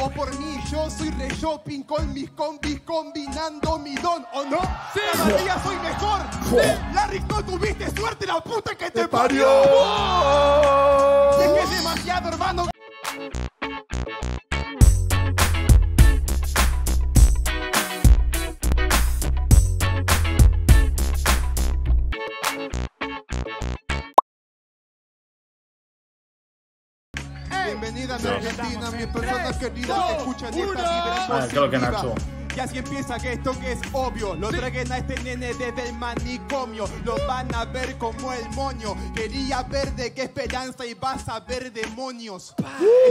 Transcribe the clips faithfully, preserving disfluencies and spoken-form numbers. o por mí. Yo soy re shopping con mis combis, combinando mi don, ¿o no? Sí. Cada día soy mejor. Sí. Larry, no tuviste suerte, la puta que te, te parió. parió. Es que es demasiado, hermano. Bienvenida a mi Argentina, mis personas queridas que escuchan esta vibración. Y así empieza que esto que es obvio, lo sí. Traguen a este nene desde el manicomio, lo van a ver como el moño, quería ver de qué esperanza y vas a ver demonios. Uh.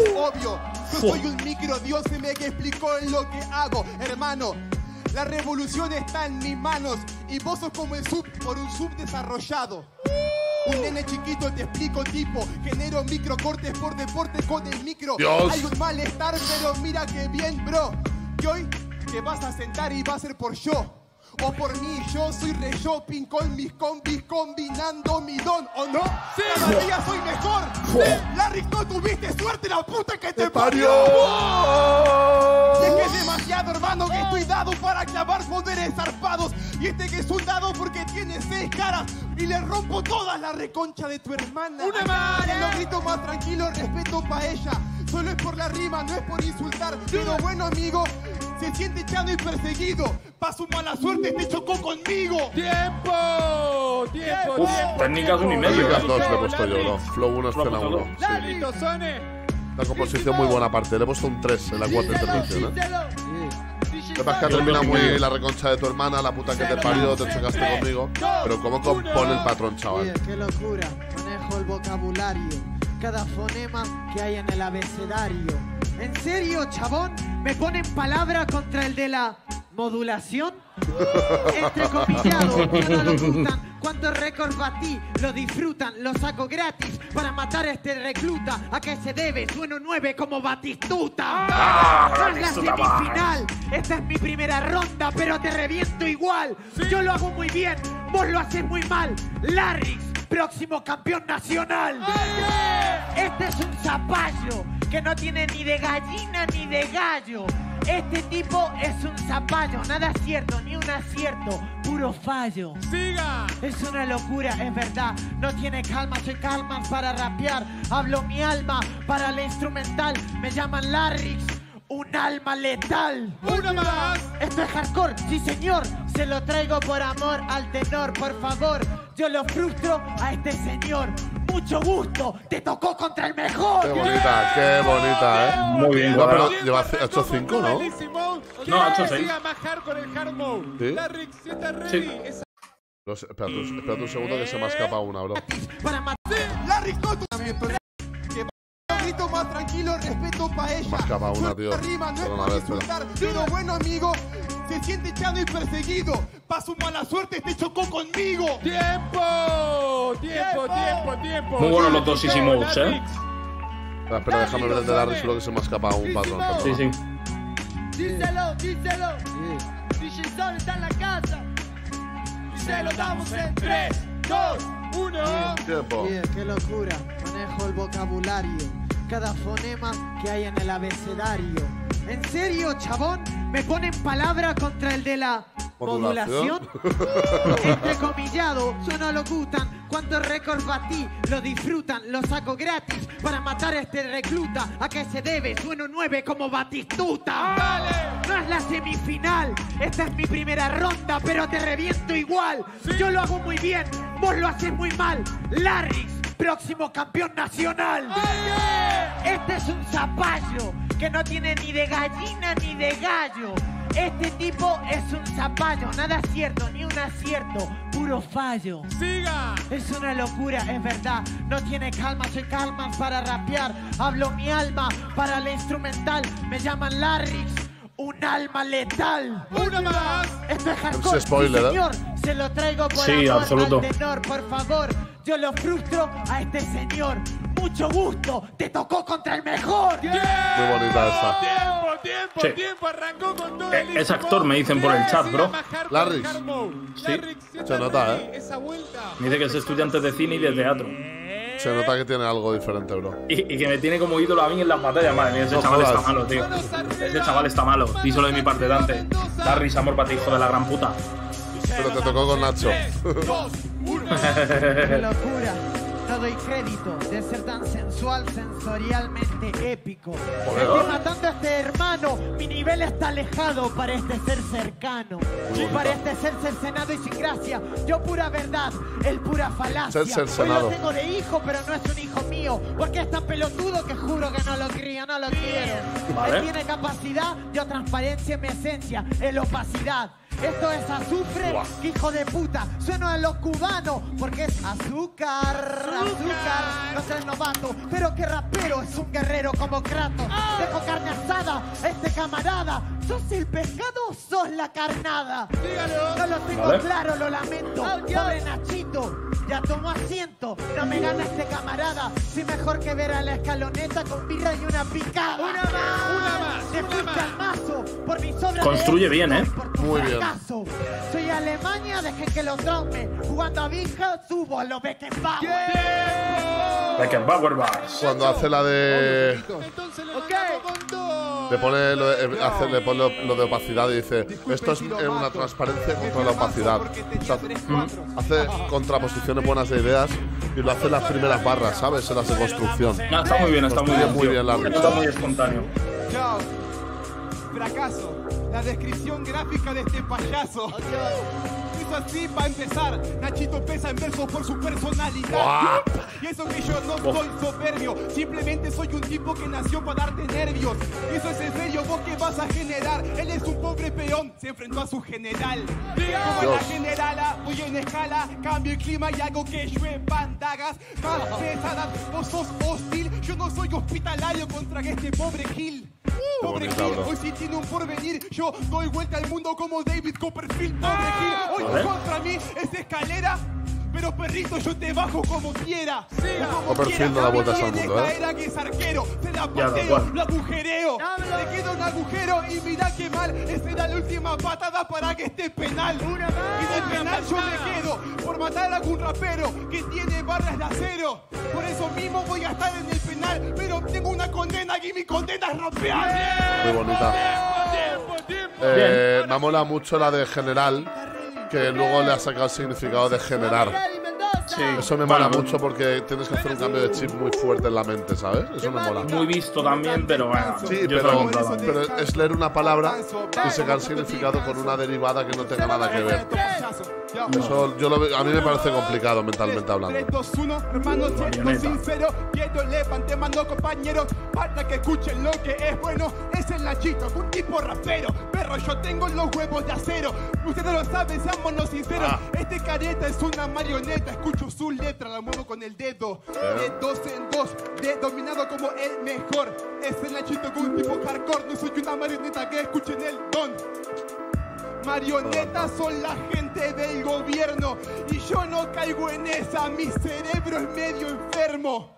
Es obvio, yo soy un micro dios y me explicó lo que hago, hermano. La revolución está en mis manos y vos sos como el sub por un subdesarrollado. Un nene chiquito, te explico, tipo, genero microcortes por deporte con el micro. Dios. Hay un malestar, pero mira que bien, bro. Que hoy te vas a sentar y va a ser por yo. O por mí, yo soy re shopping con mis combis, combinando mi don, ¿o no? Sí. Cada día soy mejor. Sí. Larry, no tuviste suerte, la puta que te, te parió. parió. Es que es demasiado, hermano, que estoy dado para clavar poderes zarpados. Y este que es un dado porque tiene seis caras. Y le rompo todas la reconcha de tu hermana. ¡Una más! En los gritos más tranquilos, respeto pa' ella. Solo es por la rima, no es por insultar. Pero bueno, amigo, se siente echado y perseguido. Pa' su mala suerte, te chocó conmigo. ¡Tiempo! ¡Tiempo! Uf, técnicas un y medio. Técnicas dos le he puesto yo, ¿no? Flow uno, escena uno. La composición muy buena parte. Le he puesto un tres en la cuarta intervención, ¿eh? Lo que pasa es que termina muy la reconcha de tu hermana, la puta que te parió, te chocaste conmigo. Pero cómo compone el patrón, chaval. Tío, qué locura, manejo el vocabulario, cada fonema que hay en el abecedario. ¿En serio, chabón? ¿Me ponen palabra contra el de la modulación? Entrecomillado, no lo gustan. ¿Cuántos récords batí? Lo disfrutan, lo saco gratis para matar a este recluta. ¿A qué se debe? Sueno nueve como Batistuta. ¡Ah! ¡Es la semifinal! Esta es mi primera ronda, pero te reviento igual. ¿Sí? Yo lo hago muy bien, vos lo haces muy mal. Larrix, próximo campeón nacional. ¡Ale! Este es un zapallo que no tiene ni de gallina ni de gallo. Este tipo es un zapallo, nada cierto, ni un acierto, puro fallo. ¡Siga! Es una locura, es verdad, no tiene calma, soy calma para rapear. Hablo mi alma para la instrumental, me llaman Larrix, un alma letal. ¡Una más! Esto es hardcore, sí señor, se lo traigo por amor al tenor, por favor. Yo lo frustro a este señor. Mucho gusto, te tocó contra el mejor. Qué bonita, qué bonita, eh. Muy bien, no, pero lleva ocho cinco, ¿no? No, ocho seis. Sí. No, espera, espera un segundo que se me ha escapado una, bro. Más tranquilo, respeto pa' ella. Más capa una, tío. Rima, no es para insultar, pero bueno, amigo, se siente echado y perseguido. Pa' su mala suerte, te chocó conmigo. ¡Tiempo! ¡Tiempo, tiempo, tiempo! Muy buenos los dos Easy Modes, ¿eh? Espera, espera, déjame ver el de Larry, solo que se me ha escapado un patrón. Sí, sí. Díselo, díselo. D J Sol está en la casa. Y se lo damos en tres, dos, uno. Tiempo. Qué locura, manejo el vocabulario. Cada fonema que hay en el abecedario. ¿En serio, chabón? ¿Me ponen palabra contra el de la modulación? Entrecomillado, yo no lo gustan. ¿Cuántos récords batí? Lo disfrutan, lo saco gratis para matar a este recluta. ¿A qué se debe? Sueno nueve como Batistuta. ¡Dale! No es la semifinal, esta es mi primera ronda, pero te reviento igual. ¿Sí? Yo lo hago muy bien, vos lo haces muy mal. Larrix, próximo campeón nacional. ¡Ale! Este es un zapallo que no tiene ni de gallina ni de gallo. Este tipo es un zapallo, nada cierto, ni un acierto, puro fallo. ¡Siga! Es una locura, es verdad, no tiene calma, soy calma para rapear. Hablo mi alma para la instrumental, me llaman Larrix, un alma letal. ¡Una más! Esto es hardcore, spoiler, sí, señor, ¿eh? Se lo traigo por sí, amor absoluto. Al tenor, por favor. Yo lo frustro a este señor. Mucho gusto, te tocó contra el mejor. ¡Tiempo! Muy bonita esta. Tiempo, tiempo, sí. tiempo, arrancó con todo el... Es actor, me dicen por el chat, bro. Larrix. Sí, se nota, ¿eh? Me dice que es estudiante de cine y de teatro. Se nota que tiene algo diferente, bro. Y, y que me tiene como ídolo a mí en las batallas. Madre mía, ese no chaval jodas. Está malo, tío. Ese chaval está malo. Díselo de mi parte, Dante. Darris, amor para ti, hijo de la gran puta. Pero te tocó con Nacho. ¡Qué locura! Todo el crédito de ser tan sensual, sensorialmente épico. Estoy matando a este hermano. Mi nivel está alejado para este ser cercano. Uy, para este ser cercenado y sin gracia. Yo pura verdad, él pura falacia. Hoy lo tengo de hijo, pero no es un hijo mío. Porque es tan pelotudo que juro que no lo crío, no lo quiero. Vale. Él tiene capacidad, yo transparencia en mi esencia, en opacidad. Esto es azufre, wow. Hijo de puta. Sueno a los cubanos porque es azúcar, azúcar. No seas novato, pero qué rapero es un guerrero como Kratos. Oh. Dejo carne asada, este camarada. ¿Sos el pescado o sos la carnada? Dígalo. No lo tengo claro, lo lamento. Oh, pobre Nachito, ya tomó asiento. No me gana este camarada. Si mejor que ver a la escaloneta con birra y una picada. Una más, una más. Te fuiste al mazo por mi sobra. Construye bien, eh. Muy bien. Caso. Soy Alemania, dejen que lo traume. Jugando a Vinja, subo a los Beckenbauer. Yeah. Beckenbauer va. Cuando hace la de... Okay. Le pone, lo de, hace, le pone lo, lo de opacidad y dice, esto es una transparencia contra la opacidad. O sea, ¿Mm? hace contraposiciones buenas de ideas y lo hace en las primeras barras, ¿sabes? En las de construcción. No, está muy bien, está muy bien. Muy bien, bien está muy espontáneo. Chao. Fracaso, la descripción gráfica de este payaso. Oh, eso así para empezar. Nachito pesa en versos por su personalidad. Wow. Y eso que yo no soy soberbio, simplemente soy un tipo que nació para darte nervios. Eso es en serio, vos que vas a generar. Él es un pobre peón, se enfrentó a su general. Como la generala, voy en escala, cambio el clima y hago que lluevan dagas más pesadas. Vos sos hostil, yo no soy hospitalario contra este pobre Gil. Uh, pobre bonita, Gil, bro. Hoy sí tiene un porvenir. Yo doy vuelta al mundo como David Copperfield. Pobre Gil, hoy contra mí es escalera. Pero perrito, yo te bajo como quiera. Copperfield no da vueltas al mundo, ¿eh? Caer a que es arquero. Se la pateo, la agujereo. Le queda un agujero y mirá qué mal. Esta era la última patada para que esté penal. Una más, y del penal yo me quedo por matar a algún rapero que tiene barras de acero. Por eso mismo voy a estar en el penal. Pero tengo una condena y mi condena es rapear. Muy bonita. Eh, me mola mucho la de general. Que luego le ha sacado el significado de generar. Sí. Eso me mola bueno, mucho porque tienes que hacer un cambio de chip muy fuerte en la mente, ¿sabes? Eso me mola. Muy visto también, pero bueno. Sí, pero, pero es leer una palabra y sacar significado con una derivada que no tenga nada que ver. Eso yo lo, a mí me parece complicado mentalmente hablando. tres, dos, uno, hermano, siendo sincero, quiero levantar mano, compañero, para que escuchen lo que es bueno. Es el Nachito, un tipo rapero, perro, yo tengo los huevos de acero. Ustedes lo saben, seámonos sinceros. Ah. Este careta es una marioneta, escucho su letra, la muevo con el dedo. De dos en dos, de dominado como el mejor. Es el Nachito, un tipo hardcore, no soy una marioneta, que escuchen el don. Marionetas son la gente del gobierno y yo no caigo en esa, mi cerebro es medio enfermo.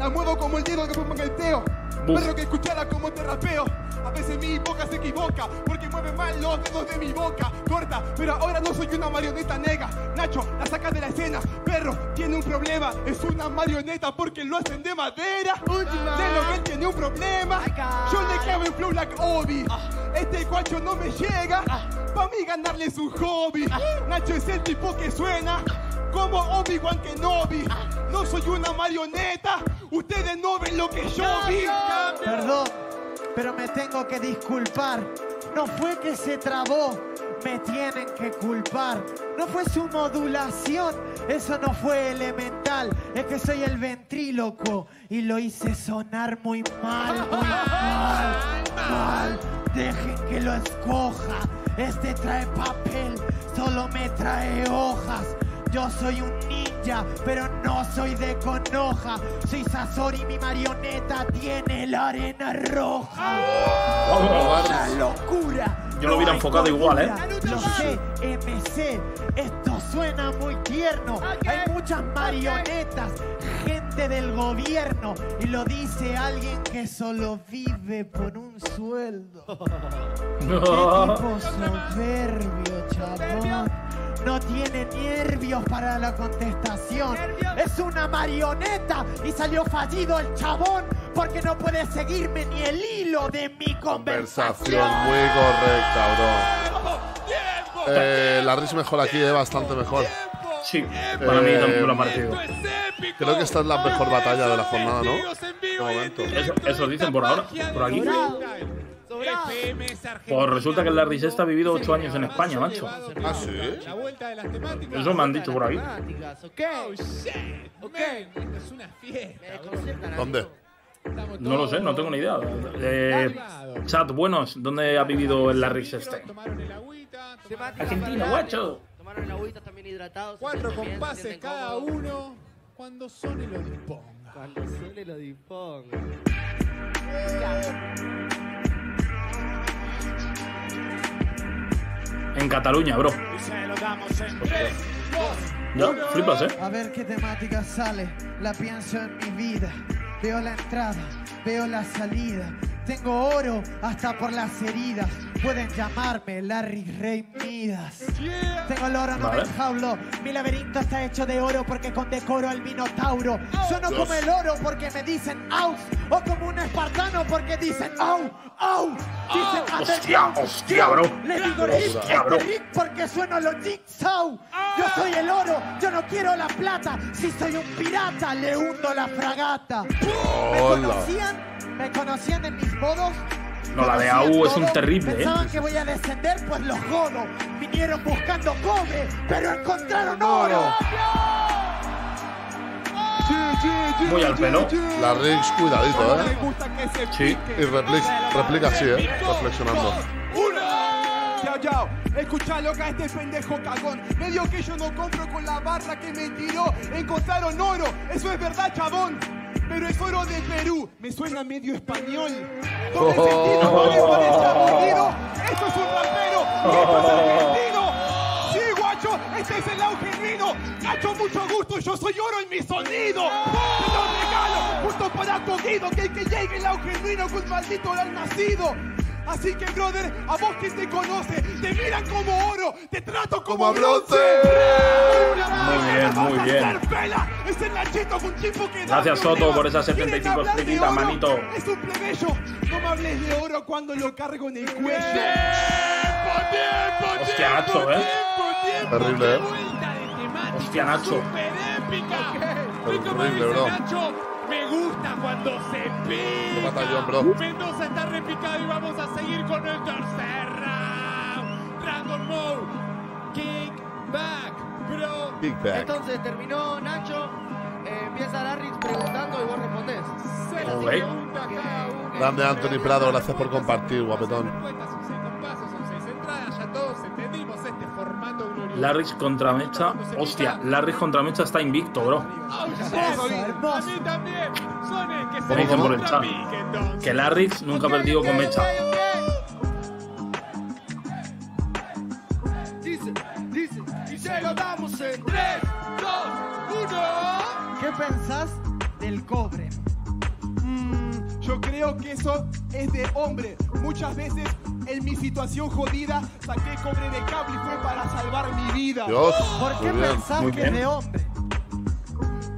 La muevo como el dedo que pongo en el teo. Perro que escuchara como te rapeo. A veces mi boca se equivoca porque mueve mal los dedos de mi boca. Corta, pero ahora no soy una marioneta nega. Nacho, la saca de la escena. Perro, tiene un problema. Es una marioneta porque lo hacen de madera. De lo que él tiene un problema. Yo le clavo en flow like Obi. Este guacho no me llega. Pa' mí ganarle es un hobby. Nacho es el tipo que suena como Obi-Wan Kenobi. No soy una marioneta. Ustedes no ven lo que yo vi. Perdón, pero me tengo que disculpar. No fue que se trabó, me tienen que culpar. No fue su modulación, eso no fue elemental. Es que soy el ventríloco y lo hice sonar muy mal, muy mal, mal. Dejen que lo escoja. Este trae papel, solo me trae hojas. Yo soy un ninja, pero no soy de Konoha. Soy Sasori, mi marioneta tiene la arena roja. ¡Oh! ¡La locura! Yo lo hubiera enfocado igual, ¿eh? Lo sé, M C, esto suena muy tierno. Okay. Hay muchas marionetas, gente del gobierno. Y lo dice alguien que solo vive por un sueldo. No. Qué tipo soberbio, chabón. no tiene nervios para la contestación. ¿Nervios? Es una marioneta y salió fallido el chabón porque no puede seguirme ni el hilo de mi conversación. Conversación muy correcta, bro. ¡Tiempo, tiempo, eh, tiempo, la Riz mejor aquí, tiempo, eh, bastante mejor. Tiempo, sí, tiempo, para mí tampoco lo ha marcado. Creo que esta es la mejor batalla de la jornada, ¿no? De momento. Eso, eso dicen por ahora, por aquí. Pues resulta que el Larry Sesta ha vivido ocho años en España, macho. ¿Ah, sí? Eso me han dicho por ahí. ¿Dónde? No lo sé, no tengo ni idea. Eh, chat, buenos, ¿dónde ha vivido el Larry Sesta? Argentina, guacho. Tomaron el agüita también hidratados. Cuatro compases cada uno. Cuando Sony lo disponga. Cuando Sony lo disponga. En Cataluña, bro. Ya, flipas, eh. A ver qué temática sale. La pienso en mi vida. Veo la entrada, veo la salida. Tengo oro hasta por las heridas. Pueden llamarme Larry Rey Midas. Tengo el oro, no me enjaulo. Mi laberinto está hecho de oro porque condecoro al minotauro. Sono como el oro porque me dicen au. O como un espartano porque dicen au, au. Dicen hostia, hostia, bro. Le digo Rick porque sueno los jigsaw. Yo soy el oro, yo no quiero la plata. Si soy un pirata, le hundo la fragata. Me conocían. ¿Me conocían en mis modos? No, la de A U es un terrible, ¿eh? Pensaban que voy a descender, pues los godos. Vinieron buscando cobre, pero encontraron oro. Muy al pelo. La Riggs, cuidadito, ¿eh? Sí. Y replica, replica así, ¿eh? Reflexionando. Escuchá, loca, a este pendejo cagón. Medio que yo no compro con la barra que me tiró. Encontraron oro. Eso es verdad, chabón. Pero es oro de Perú, me suena medio español. Doble sentido, por eso de chaburrido. Esto es un rapero, esto es argentino. Sí, guacho, este es el au genuino. Cacho, mucho gusto, yo soy oro en mi sonido. Te lo regalo, justo para tu guido. Que el que llegue el au genuino con maldito al nacido. Así que, brother, a vos que te conoce, te miran como oro, te trato como, como bronce. Muy bien, muy bien. Gracias, Soto, por esas setenta y cinco estrellitas, manito. Es un plebeyo. No me hables de oro cuando lo cargo en el cuello. Hostia, Nacho, eh. Terrible, eh. Hostia, Nacho. Terrible, bro. Me gusta cuando se pisa. Batallón, bro. Mendoza está repicado y vamos a seguir con el tercer round. Dragon Ball. Kickback, bro. Kickback. Entonces terminó Nacho. Eh, empieza Larry preguntando y vos respondés. Okay. Grande Anthony Prado, gracias por compartir, guapetón. Larry contra Mecha. Hostia, Larry contra Mecha está invicto, bro. A mí también. Me dicen por el chat que Larry nunca ha perdido con Mecha. Dice, dice, y se lo damos en tres, dos, uno. ¿Qué pensás del cobre? Mm, yo creo que eso es de hombre. Muchas veces. En mi situación jodida, saqué cobre de cable y fue para salvar mi vida. Dios, ¿por qué pensás que es de hombre?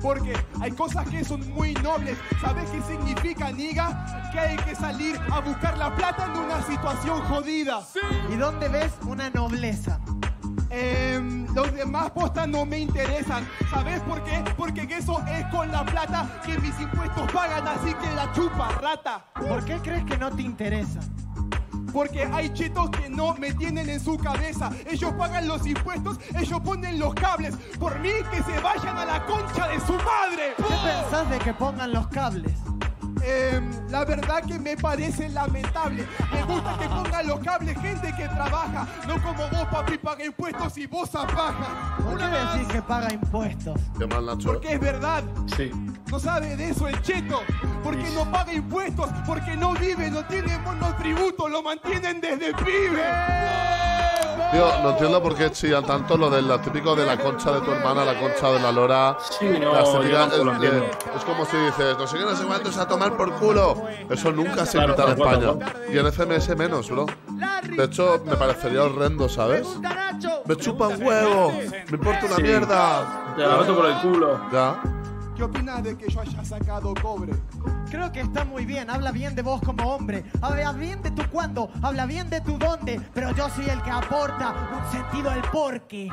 Porque hay cosas que son muy nobles. ¿Sabes qué significa, niga? Que hay que salir a buscar la plata en una situación jodida. Sí. ¿Y dónde ves una nobleza? Eh, los demás postas no me interesan. ¿Sabes por qué? Porque eso es con la plata que mis impuestos pagan, así que la chupa, rata. ¿Por qué crees que no te interesa? Porque hay chetos que no me tienen en su cabeza. Ellos pagan los impuestos, ellos ponen los cables. Por mí, que se vayan a la concha de su madre. ¿Qué pensás de que pongan los cables? Eh, la verdad que me parece lamentable. Me gusta que pongan los cables gente que trabaja. No como vos, papi, paga impuestos y vos apagas. ¿Por qué decís que paga impuestos? Qué mal, Nacho. Porque es verdad. Sí. No sabe de eso el cheto. Porque sí. No paga impuestos, porque no vive, no tiene monotributo, lo mantienen desde pibe. Tío, no entiendo por qué chillan tanto lo del lo típico de la concha de tu hermana, la concha de la lora. Sí, no, las heridas, no es, eh, es como si dices, no sé qué, no sé cuántos a tomar por culo. Eso nunca se invita en España. Y en F M S menos, bro. De hecho, me parecería horrendo, ¿sabes? Me chupan huevos. Me importa una sí. mierda. Te la meto por el culo. Ya. ¿Qué opinas de que yo haya sacado cobre? Creo que está muy bien, habla bien de vos como hombre. Habla bien de tu cuándo, habla bien de tu dónde. Pero yo soy el que aporta un sentido al porqué.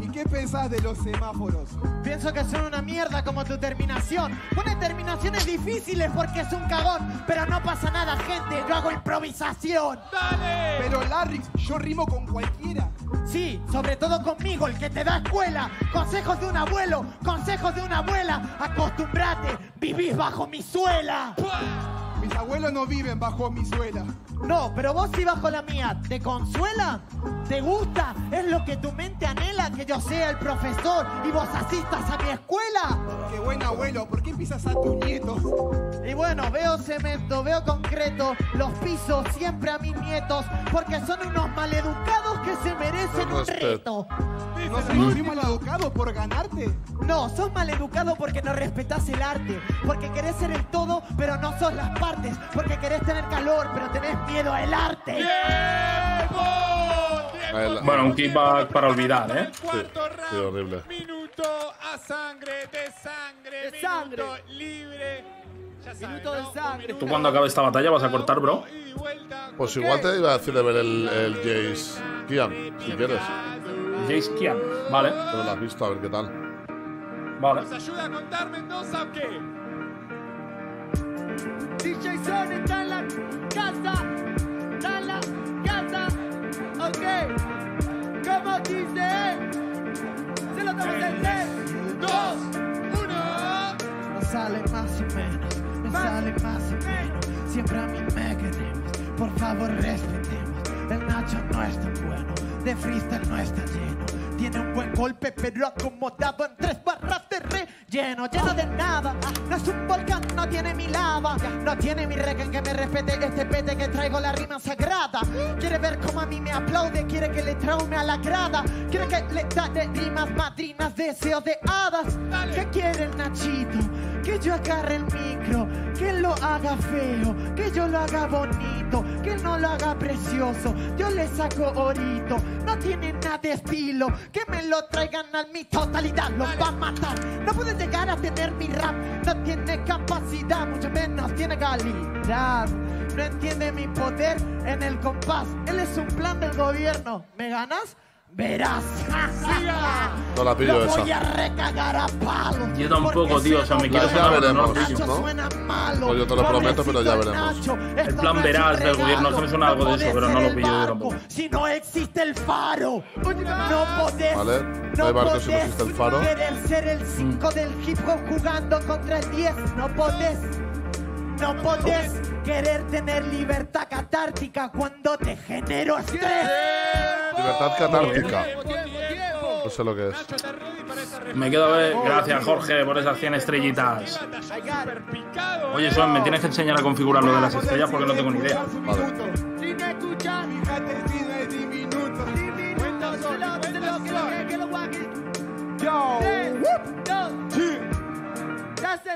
¿Y qué pensás de los semáforos? Pienso que son una mierda como tu terminación. Pones terminaciones difíciles porque es un cagón. Pero no pasa nada, gente, yo hago improvisación. ¡Dale! Pero Larrix, yo rimo con cualquiera. Sí, sobre todo conmigo, el que te da escuela. Consejos de un abuelo, consejos de una abuela. Acostumbrate, vivís bajo mi suela. Mis abuelos no viven bajo mi suela. No, pero vos sí bajo la mía. ¿Te consuela? ¿Te gusta? ¿Es lo que tu mente anhela? Que yo sea el profesor y vos asistas a mi escuela. Qué buen abuelo, ¿por qué pisas a tus nietos? Y bueno, veo cemento, veo concreto. Los piso siempre a mis nietos. Porque son unos maleducados que se merecen un reto. ¿No soy maleducado por ganarte? No, sos maleducado porque no respetás el arte. Porque querés ser el todo, pero no sos las partes. Porque querés tener calor, pero tenés miedo al arte. ¡Tiempo! Bueno, un kickback para olvidar, ¿eh? Sí, sí, horrible. Minuto a sangre, de sangre, de sangre. Minuto libre. Ya sabes, minuto de sangre. ¿Tú cuando acabe esta batalla vas a cortar, bro? Pues igual te iba a decir de ver el, el Jace Kian, si quieres. Jace Kian, vale. Pero lo has visto, a ver qué tal. Vale. ¿Nos ayuda a contar Mendoza o qué? D J Son está en la casa, está en la casa, ok, como dice él, se lo tomo en tres, dos, uno. No sale más y menos, no sale más y menos, siempre a mí me queremos, por favor respetemos, el Nacho no es tan bueno, de freestyle no está lleno. Tiene un buen golpe, pero acomodado en tres barras de relleno. Lleno de nada, no es un volcán, no tiene mi lava. No tiene mi reggae que me respete, este pete que traigo la rima sagrada. Quiere ver cómo a mí me aplaude, quiere que le traume a la grada. Quiere que le date rimas madrinas, deseos de hadas. Dale. ¿Qué quiere el Nachito? Que yo agarre el micro, que lo haga feo, que yo lo haga bonito, que no lo haga precioso. Yo le saco orito, no tiene nada de estilo. Que me lo traigan a mi totalidad, lo va a matar. No puede llegar a tener mi rap, no tiene capacidad, mucho menos tiene calidad. No entiende mi poder en el compás, él es un plan del gobierno. ¿Me ganas? Verás. No la pido esa. Voy a recagar a palo. Yo tampoco, tío, o sea, me quiero saber de no, ¿no? Pues yo te lo prometo, pero ya veremos. El plan verás del gobierno, eso me suena algo de eso, pero no lo pillo yo tampoco. Si no existe el faro, no podés. Vale, no hay barco si no existe el faro. Querer ser el cinco del hip hop jugando contra el diez, no podés. No podés querer tener libertad catártica cuando te genero estrés. Libertad catártica. No sé lo que es. Me quedo a ver. Gracias, Jorge, por esas cien estrellitas. Oye, Swan, me tienes que enseñar a configurar lo de las estrellas porque no tengo ni idea. Vale.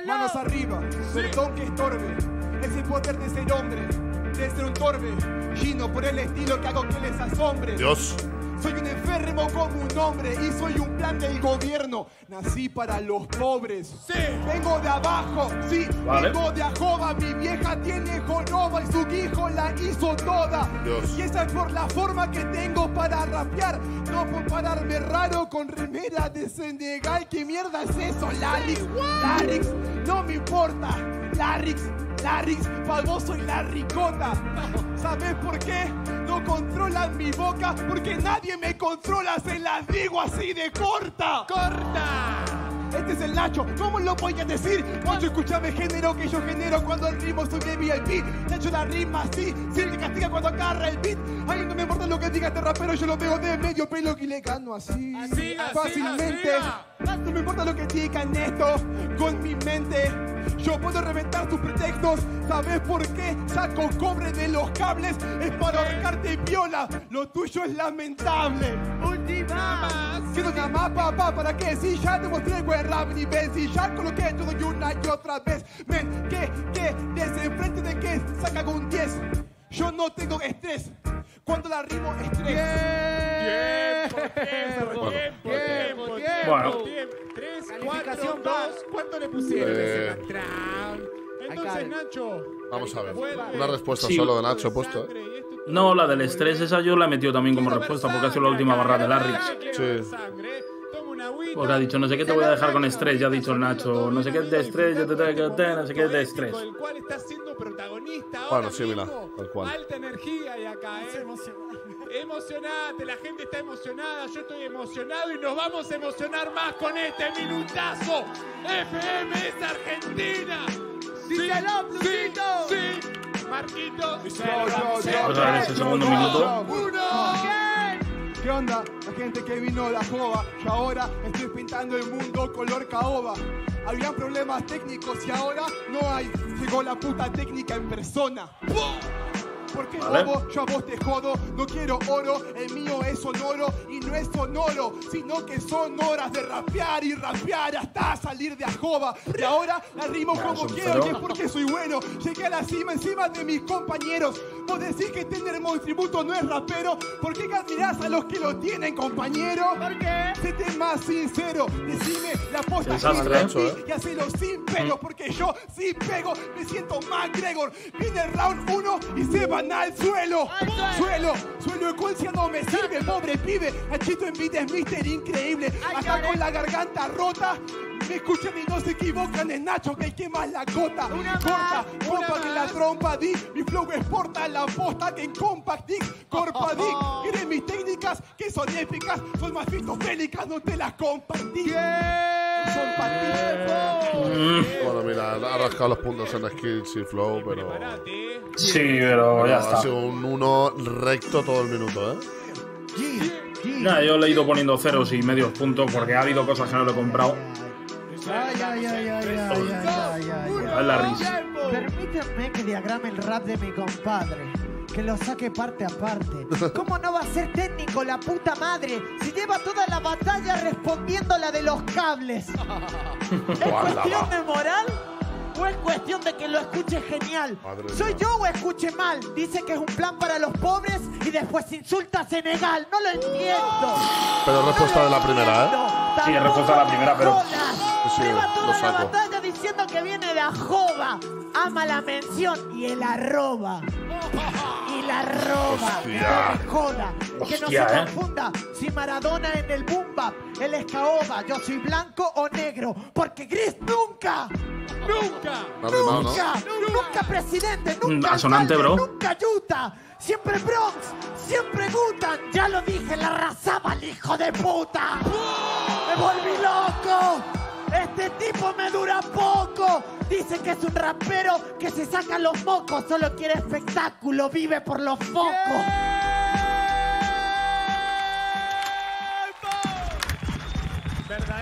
Manos arriba, perdón que estorbe. Es el poder de ser hombre, de ser un torbe. Gino por el estilo que hago que les asombre. Dios. Soy un enfermo como un hombre y soy un plan del gobierno. Nací para los pobres. Sí. Vengo de abajo, sí. Vale. Vengo de Ajoba, mi vieja tiene joroba y su hijo la hizo toda. Dios. Y esa es por la forma que tengo para rapear. No por pararme raro con remera de Senegal. ¿Qué mierda es eso? Larrix, Larrix, no me importa. Larrix, Larrix, para vos soy la ricota. ¿Sabes por qué? No controlan mi boca porque nadie me controla, se las digo así de corta. ¡Corta! Este es el Nacho, ¿cómo lo voy a decir? Nacho, escúchame, género que yo genero cuando rimo soy de V I P. Nacho, la rima así, si te castiga cuando agarra el beat. Ay, no me importa lo que diga este rapero, yo lo veo de medio pelo y le gano así. Así, fácilmente. Así, no me importa lo que digan esto, con mi mente. Yo puedo reventar tus pretextos. ¿Sabes por qué? Saco cobre de los cables. Es para ahorcarte viola. Lo tuyo es lamentable. Última. Quiero una más, papá. ¿Para qué? Si ya te mostré el buen rap nivel. Si ya coloqué todo y una y otra vez. Men, ¿qué? ¿Qué? Desde enfrente de qué? Saca con diez. Yo no tengo estrés. Cuando la rimo, estrés. Yeah. Yeah. tiempo, tiempo, tiempo, tiempo, tiempo. Tres, cuatro, dos. ¿Cuánto le pusieron? Eh... Entonces, Nacho. Vamos a ver. Una respuesta sí. solo de Nacho he puesto. ¿eh? No, la del estrés, esa yo la he metido también como respuesta, porque ha sido la última barra de Larrix. Sí. Porque ha dicho, no sé qué te voy a dejar con estrés, ya ha dicho el Nacho. No sé qué es de estrés, yo te tengo que no sé qué es de estrés. Bueno, sí, mira, tal cual. Alta energía y acá, ¿eh? Emocionate, la gente está emocionada, yo estoy emocionado y nos vamos a emocionar más con este minutazo. F M es Argentina. Sí, sí, sí, sí. Marquitos. Otra vez el segundo minuto. ¿Qué onda? La gente que vino la jova, que ahora estoy pintando el mundo color caoba. Habían problemas técnicos y ahora no hay. Llegó la puta técnica en persona. Porque vale. Bobo, yo a vos te jodo, no quiero oro, el mío es sonoro y no es sonoro, sino que son horas de rapear y rapear hasta salir de ajoba. Y ahora la rimo ya, como quiero, pero... y es porque soy bueno. Llegué a la cima encima de mis compañeros. Vos decís que tener tributo no es rapero, ¿por qué admirás a los que lo tienen, compañero? ¿Por qué? Sete más sincero, decime la posta que y hacelo sin pelo, porque yo sí pego, me siento más Gregor. Vine el round uno y se va al suelo, suelo, suelo ecuencia no me sirve, pobre pibe. Nachito Envid es mister increíble, hasta con la garganta rota. Me escuchan y no se equivocan, es Nacho que quema la gota. Corta, pompa que la trompa di, mi flow exporta la posta que en Compact Dick, Corpa Dick. Miren mis técnicas que son épicas, son más fitofélicas, no te las compartí. Son patientes. Bueno, mira, ha rascado los puntos en skills y flow, pero. Sí, pero, pero ya está. Ha sido un uno recto todo el minuto, ¿eh? Nah, yo le he ido poniendo ceros y medios puntos porque ha habido cosas que no lo he comprado. Ay, ay, ay, ay, ay, ay, ay, ay, ay. La risa. Permítanme que diagrame el rap de mi compadre. Que lo saque parte a parte. ¿Cómo no va a ser técnico la puta madre si lleva toda la batalla respondiendo la de los cables? ¿Es cuestión de moral o es cuestión de que lo escuche genial? Madre ¿Soy mía. yo o escuche mal? Dice que es un plan para los pobres y después insulta a Senegal. No lo entiendo. Pero respuesta no de la primera, entiendo. ¿eh? Sí, respuesta de la primera, pero... Sí, lleva toda la batalla diciendo que viene de ajoba. Ama la mención y el arroba. Y la roba, hostia. Que no me joda, hostia, que no se eh. confunda. Si Maradona en el boom bap, él es caoba, yo soy blanco o negro, porque gris nunca, nunca, no rimado, nunca, ¿no? nunca presidente, nunca, Asonante, alcalde, bro. nunca Utah, siempre Bronx, siempre Gutan, ya lo dije, la arrasaba el hijo de puta. ¡Oh! Me volví loco. Este tipo me dura poco. Dice que es un rapero que se saca los mocos. Solo quiere espectáculo, vive por los focos.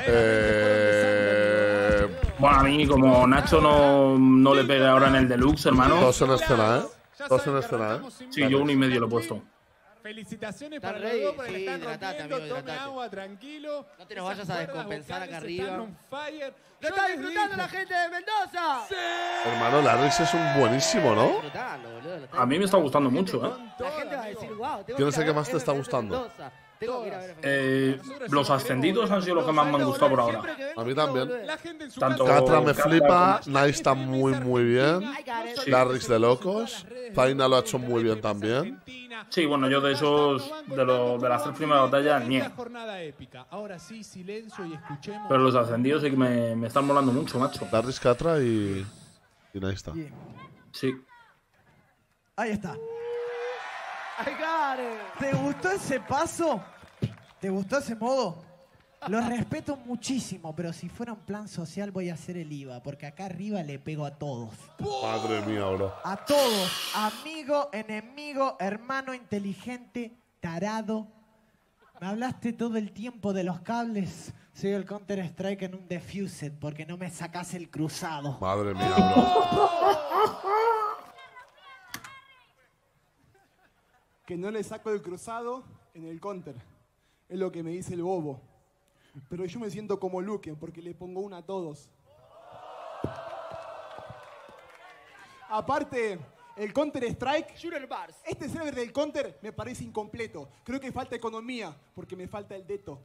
Eh... Bueno, a mí como Nacho no, no le pega ahora en el deluxe, hermano. Dos en escena, ¿eh? Dos en escena, ¿eh? Sí, yo uno y medio lo he puesto. Felicitaciones para los dos, porque le están rompiendo, tome agua, tranquilo. No te nos vayas a descompensar acá arriba. ¡Lo está disfrutando la gente de Mendoza! Hermano, Larrix es un buenísimo, ¿no? A mí me está gustando mucho, ¿eh? La gente va a decir, wow. Yo no sé qué más te está gustando. Eh, los ascendidos han sido los que más me han gustado por ahora. A mí también. Tanto Catra me flipa, Nice está muy muy bien, sí. Larrix de locos, Zaina lo ha hecho muy bien también. Sí, bueno, yo de esos, de, lo, de las tres primeras batallas, ni. Pero los ascendidos sí que me, me están molando mucho, macho. Larrix, Catra y, y Nice está. Sí. Ahí está. ¿Te gustó ese paso? ¿Te gustó ese modo? Los respeto muchísimo, pero si fuera un plan social voy a hacer el I V A, porque acá arriba le pego a todos. Madre mía, bro. A todos. Amigo, enemigo, hermano, inteligente, tarado. Me hablaste todo el tiempo de los cables. Soy el Counter Strike en un Defused, porque no me sacas el cruzado. Madre mía, bro. Que no le saco el cruzado en el counter. Es lo que me dice el bobo. Pero yo me siento como Luke porque le pongo una a todos. Aparte, el Counter Strike, Shooter Bars. Este server del Counter me parece incompleto. Creo que falta economía, porque me falta el Deto.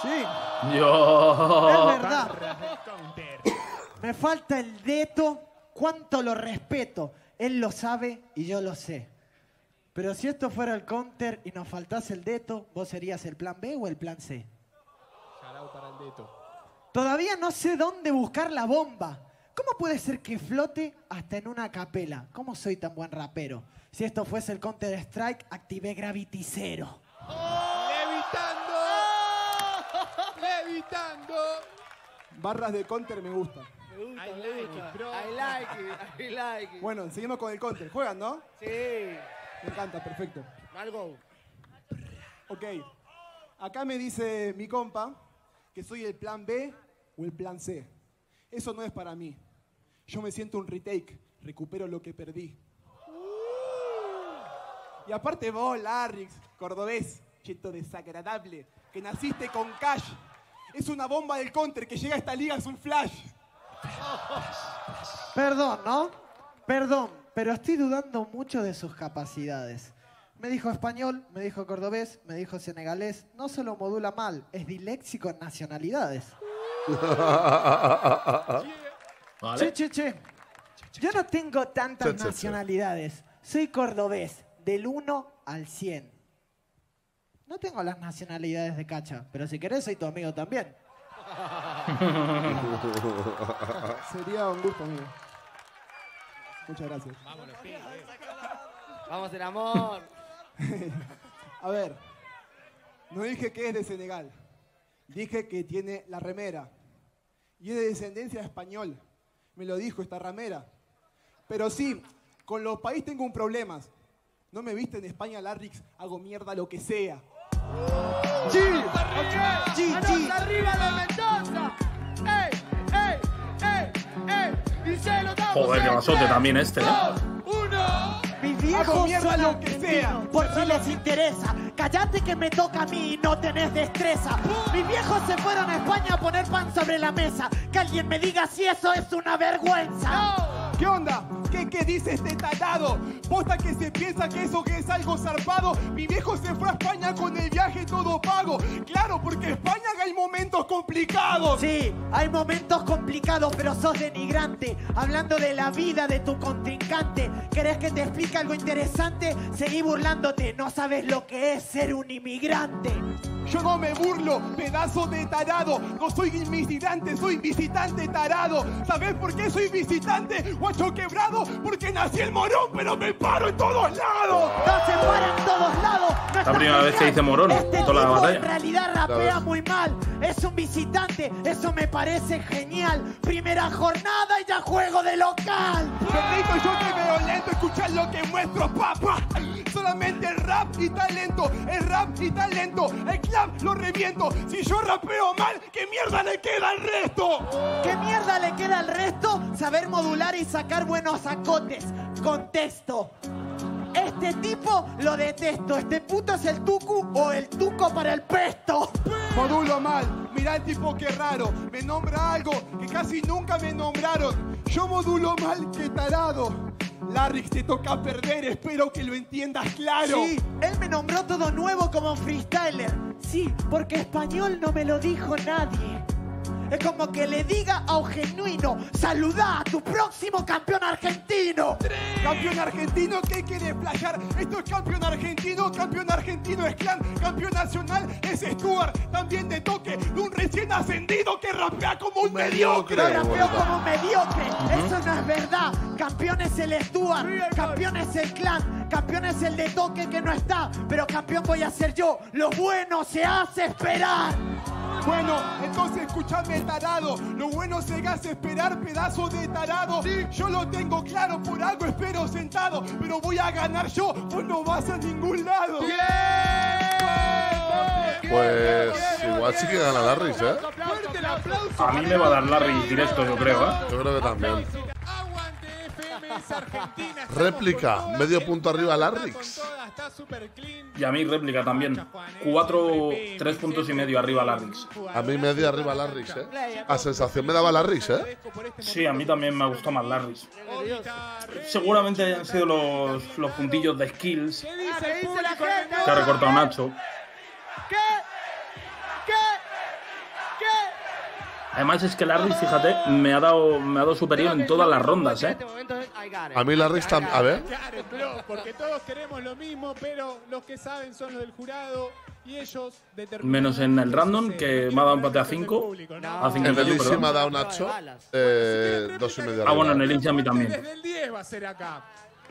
Sí. Yo. Es verdad. Me falta el Deto. Cuánto lo respeto. Él lo sabe y yo lo sé. Pero si esto fuera el Counter y nos faltase el Deto, ¿vos serías el plan B o el plan C? Jarao para el Deto. Todavía no sé dónde buscar la bomba. ¿Cómo puede ser que flote hasta en una capela? ¿Cómo soy tan buen rapero? Si esto fuese el Counter Strike, activé Gravity Zero. ¡Oh! ¡Levitando! ¡Oh! ¡Levitando! Barras de Counter me gustan. Me gusta, I like it, bro. I like it, I like it. Bueno, seguimos con el Counter. ¿Juegan, no? Sí. Me encanta, perfecto. Algo. Ok. Acá me dice mi compa que soy el plan B o el plan C. Eso no es para mí. Yo me siento un retake, recupero lo que perdí. Uh. Y aparte vos, Larrix, cordobés, cheto desagradable, que naciste con cash. Es una bomba del Counter que llega a esta liga, es un flash. Perdón, ¿no? Perdón, pero estoy dudando mucho de sus capacidades. Me dijo español, me dijo cordobés, me dijo senegalés. No solo modula mal, es disléxico en nacionalidades. Vale. Che, che, che. Yo no tengo tantas che, nacionalidades. Che, che. Soy cordobés, del uno al cien. No tengo las nacionalidades de Cacha, pero si querés soy tu amigo también. Sería un gusto, amigo. Muchas gracias. Vámonos, pibes. Vamos, el amor. A ver, no dije que es de Senegal. Dije que tiene la remera. Y es de descendencia español. Me lo dijo esta ramera. Pero sí, con los países tengo un problema. No me viste en España, Larrix. Hago mierda lo que sea. ¡G! ¡G! ¡Arriba la Mendoza! ¡Ey! ¡Ey! ¡Ey! ¡Ey! ¡Y se lo damos! Joder, que masote también este, ¿eh? ¡Uno! ¡Mis viejos son argentinos! Por si les interesa. Cállate que me toca a mí y no tenés destreza. Mis viejos se fueron a España a poner pan sobre la mesa. Que alguien me diga si eso es una vergüenza. ¿Qué onda? ¿Qué, qué dice este talado? Posta que se piensa que eso que es algo zarpado. Mi viejo se fue a España con el viaje todo pago. Claro, porque en España hay momentos complicados. Sí, hay momentos complicados, pero sos denigrante. Hablando de la vida de tu contrincante. ¿Querés que te explique algo interesante? Seguí burlándote, no sabes lo que es ser un inmigrante. Yo no me burlo, pedazo de tarado. No soy inmigrante, soy visitante tarado. ¿Sabés por qué soy visitante, guacho quebrado? Porque nací el morón, pero me paro en todos lados. No se para en todos lados. No, la primera vez que dice morón, este toda la batalla. En realidad rapea muy mal. Es un visitante, eso me parece genial. Primera jornada y ya juego de local. Bendito yo que veo lento, escuchar lo que muestro, papá. Solamente el rap y talento, el rap y talento, el clap lo reviento. Si yo rapeo mal, ¿qué mierda le queda al resto? ¿Qué mierda le queda al resto? Saber modular y sacar buenos acotes. Contexto. Este tipo lo detesto. Este puto es el tucu o el tuco para el pesto. Modulo mal, mirá el tipo que raro. Me nombra algo que casi nunca me nombraron. Yo modulo mal, que tarado. Larrix, te toca perder, espero que lo entiendas claro. Sí, él me nombró todo nuevo como freestyler. Sí, porque español no me lo dijo nadie. Es como que le diga a un genuino, saludá a tu próximo campeón argentino. ¡Tres! Campeón argentino, ¿qué quiere flashear? Esto es campeón argentino, campeón argentino es clan. Campeón nacional es Stuart, también de toque. De un recién ascendido que rapea como un mediocre. No rapeo como un mediocre, eso no es verdad. Campeón es el Stuart, campeón es el clan. Campeón es el de toque que no está, pero campeón voy a ser yo. Lo bueno se hace esperar. Bueno, entonces escúchame, tarado. Lo bueno se hace esperar, pedazo de tarado. Sí. Yo lo tengo claro, por algo espero sentado. Pero voy a ganar yo, vos no vas a ningún lado. ¡Bien! Pues, pues bien, igual bien, sí que gana Larrix, ¿eh? Fuerte el aplauso. A mí me va a dar Larrix directo, yo creo, ¿eh? Yo creo que también. Réplica, medio punto arriba Larrix. Y a mí réplica también. Cuatro, tres puntos y medio arriba Larrix. A mí medio arriba Larrix, ¿eh? A sensación me daba Larrix, ¿eh? Sí, a mí también me gustó más Larrix. Seguramente hayan sido los, los puntillos de skills que ha recortado Nacho. Además es que Larrix, fíjate, me ha dado me ha dado superior en todas las rondas, ¿eh? A mí Larrix también… A ver… Porque todos queremos lo mismo, pero los que saben son los del jurado y ellos… Menos en el random, que me ha dado empate a cinco. A cinco en el Elise me ha dado Nacho, eh, dos y medio arriba. Ah, bueno, en el Elise a mí también.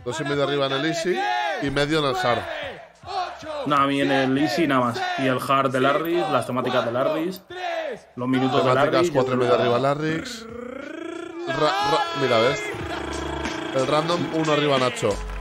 Dos y medio arriba en el Elise y medio en el Hard. No, a mí en el Elise nada más. Y el Hard de Larrix, las temáticas de Larrix… Los minutos de Larrix, cuatro y medio arriba Larrix. Mira, ¿ves? El random, uno arriba Nacho.